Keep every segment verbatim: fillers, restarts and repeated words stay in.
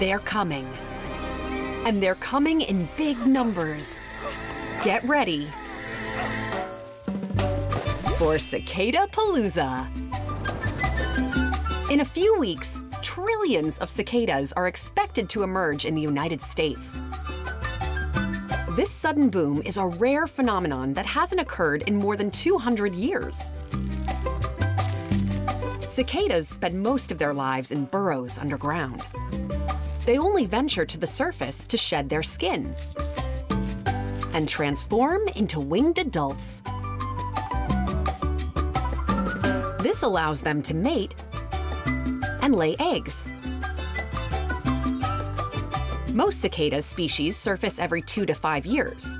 They're coming. And they're coming in big numbers. Get ready for Cicada Palooza. In a few weeks, trillions of cicadas are expected to emerge in the United States. This sudden boom is a rare phenomenon that hasn't occurred in more than two hundred years. Cicadas spend most of their lives in burrows underground. They only venture to the surface to shed their skin and transform into winged adults. This allows them to mate and lay eggs. Most cicada species surface every two to five years.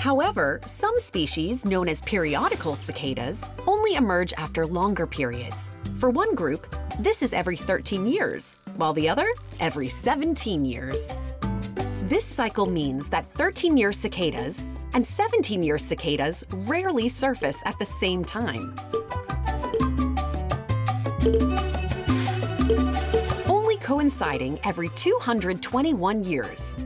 However, some species, known as periodical cicadas, only emerge after longer periods. For one group, this is every thirteen years, while the other, every seventeen years. This cycle means that thirteen-year cicadas and seventeen-year cicadas rarely surface at the same time. Only coinciding every two hundred twenty-one years.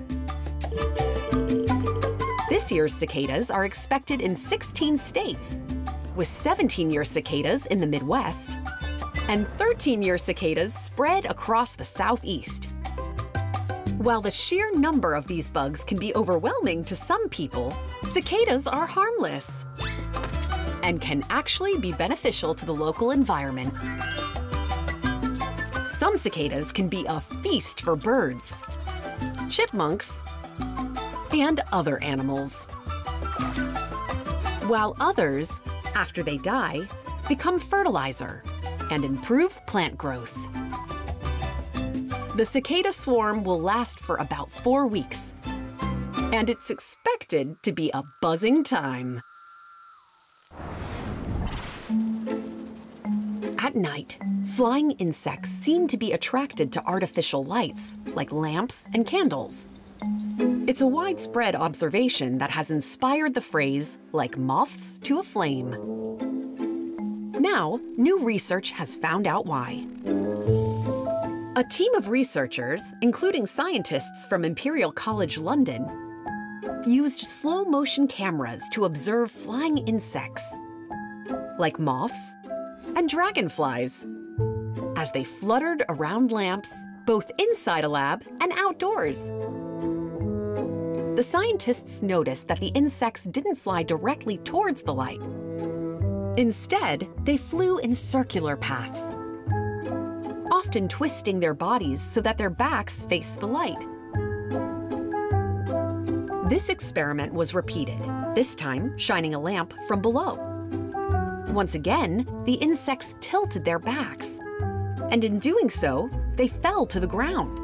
This year's cicadas are expected in sixteen states, with seventeen-year cicadas in the Midwest and thirteen-year cicadas spread across the Southeast. While the sheer number of these bugs can be overwhelming to some people, cicadas are harmless and can actually be beneficial to the local environment. Some cicadas can be a feast for birds, chipmunks, and other animals, while others, after they die, become fertilizer and improve plant growth. The cicada swarm will last for about four weeks, and it's expected to be a buzzing time. At night, flying insects seem to be attracted to artificial lights, like lamps and candles. It's a widespread observation that has inspired the phrase, like moths to a flame. Now, new research has found out why. A team of researchers, including scientists from Imperial College London, used slow-motion cameras to observe flying insects, like moths and dragonflies, as they fluttered around lamps, both inside a lab and outdoors. The scientists noticed that the insects didn't fly directly towards the light. Instead, they flew in circular paths, often twisting their bodies so that their backs faced the light. This experiment was repeated, this time shining a lamp from below. Once again, the insects tilted their backs, and in doing so, they fell to the ground.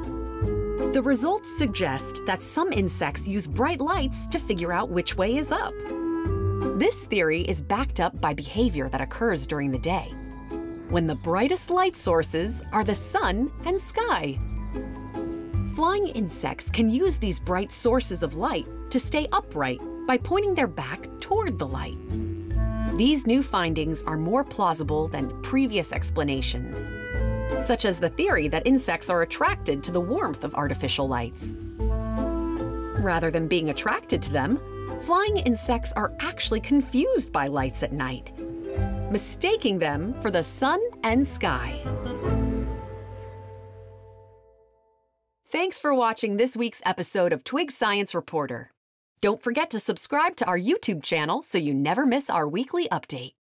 The results suggest that some insects use bright lights to figure out which way is up. This theory is backed up by behavior that occurs during the day, when the brightest light sources are the sun and sky. Flying insects can use these bright sources of light to stay upright by pointing their back toward the light. These new findings are more plausible than previous explanations, such as the theory that insects are attracted to the warmth of artificial lights. Rather than being attracted to them, flying insects are actually confused by lights at night, mistaking them for the sun and sky. Thanks for watching this week's episode of Twig Science Reporter. Don't forget to subscribe to our YouTube channel so you never miss our weekly update.